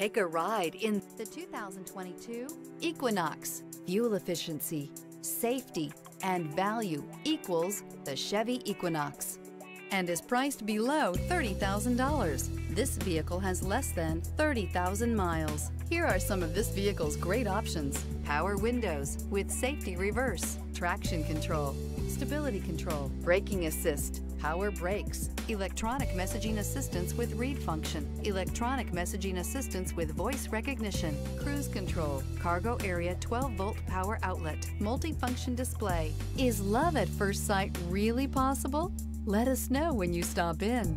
Take a ride in the 2022 Equinox. Fuel efficiency, safety, and value equals the Chevy Equinox and is priced below $30,000. This vehicle has less than 30,000 miles. Here are some of this vehicle's great options: power windows with safety reverse, traction control, stability control, braking assist, power brakes, electronic messaging assistance with read function, electronic messaging assistance with voice recognition, cruise control, cargo area 12-volt power outlet, multifunction display. Is love at first sight really possible? Let us know when you stop in.